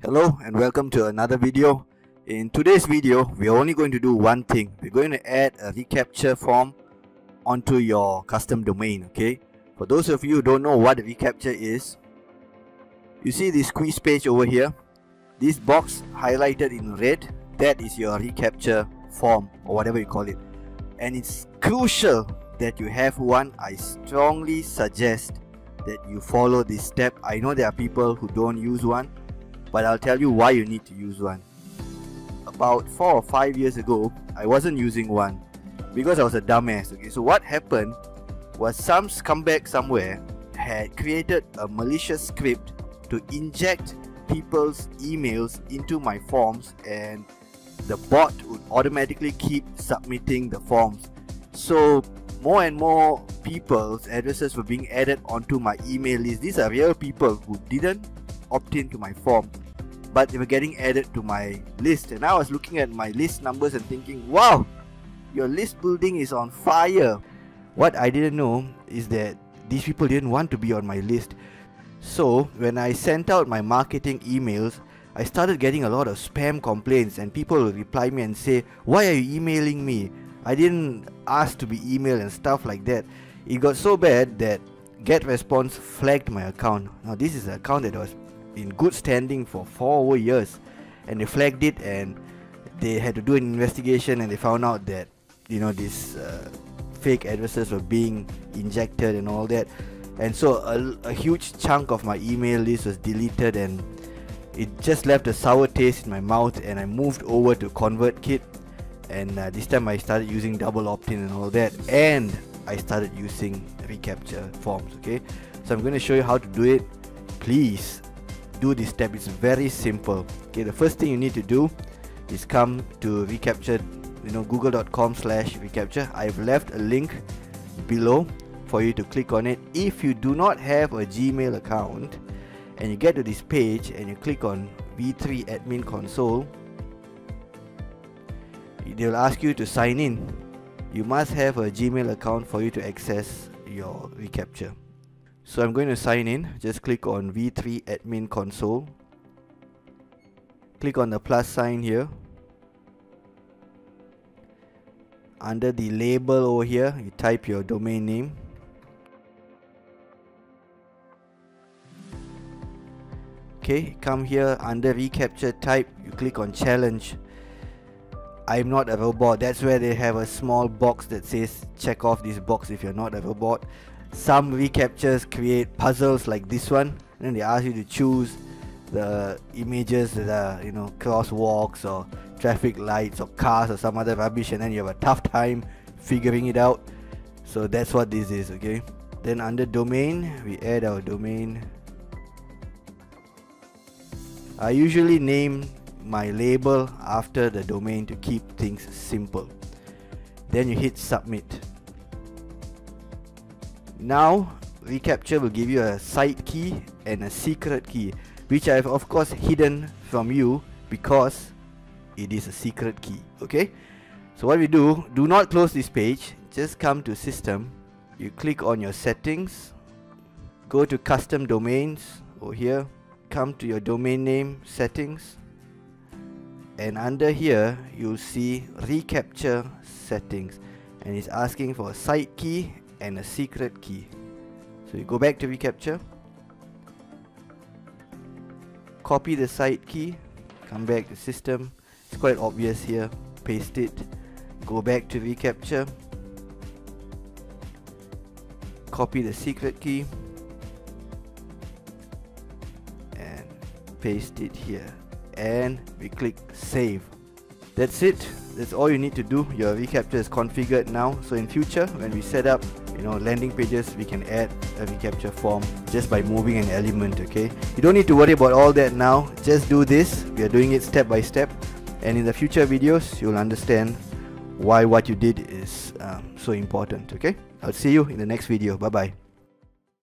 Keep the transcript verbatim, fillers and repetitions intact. Hello and welcome to another video. In today's video, we're only going to do one thing. We're going to add a reCAPTCHA form onto your custom domain, okay? For those of you who don't know what a reCAPTCHA is, you see this squeeze page over here. This box highlighted in red, that is your reCAPTCHA form or whatever you call it. And it's crucial that you have one. I strongly suggest that you follow this step. I know there are people who don't use one, but I'll tell you why you need to use one. About four or five years ago, I wasn't using one because I was a dumbass. Okay, so what happened was some scumbag somewhere had created a malicious script to inject people's emails into my forms, and the bot would automatically keep submitting the forms. So more and more people's addresses were being added onto my email list. These are real people who didn't opt into my form, but they were getting added to my list, and I was looking at my list numbers and thinking, wow, your list building is on fire. What I didn't know is that these people didn't want to be on my list. So when I sent out my marketing emails, I started getting a lot of spam complaints, and people would reply me and say, why are you emailing me? I didn't ask to be emailed and stuff like that. It got so bad that GetResponse flagged my account. Now this is an account that was in good standing for four over years, and they flagged it, and they had to do an investigation, and they found out that, you know, these uh, fake addresses were being injected and all that. And so a, a huge chunk of my email list was deleted, and it just left a sour taste in my mouth, and I moved over to ConvertKit, and uh, this time I started using double opt-in and all that, and I started using reCAPTCHA forms. Okay, so I'm going to show you how to do it. Please do this step, it's very simple. Okay, the first thing you need to do is come to reCAPTCHA, you know, google dot com slash reCAPTCHA. I've left a link below for you to click on it. If you do not have a Gmail account and you get to this page and you click on V three admin console, they'll ask you to sign in. You must have a Gmail account for you to access your reCAPTCHA. So I'm going to sign in. Just click on V three admin console. Click on the plus sign here. Under the label over here, you type your domain name. Okay, come here under reCAPTCHA type, you click on challenge. I'm not a robot. That's where they have a small box that says check off this box if you're not a robot. Some reCAPTCHAs create puzzles like this one, and then they ask you to choose the images that are, you know, crosswalks or traffic lights or cars or some other rubbish, and then you have a tough time figuring it out. So that's what this is, okay? Then under domain, we add our domain. I usually name my label after the domain to keep things simple. Then you hit submit. Now reCAPTCHA will give you a site key and a secret key, which I have of course hidden from you because it is a secret key. Okay, so what we do, do not close this page, just come to system, you click on your settings, go to custom domains over here, come to your domain name settings, and under here you'll see reCAPTCHA settings, and it's asking for a site key and a secret key. So you go back to reCAPTCHA, copy the site key, come back to system, it's quite obvious here, paste it, go back to reCAPTCHA, copy the secret key and paste it here, and we click save. That's it, that's all you need to do. Your reCAPTCHA is configured now, so in future when we set up, you know, landing pages, we can add a reCAPTCHA form just by moving an element, okay? You don't need to worry about all that now. Just do this. We are doing it step by step, and in the future videos, you'll understand why what you did is um, so important, okay? I'll see you in the next video. Bye-bye.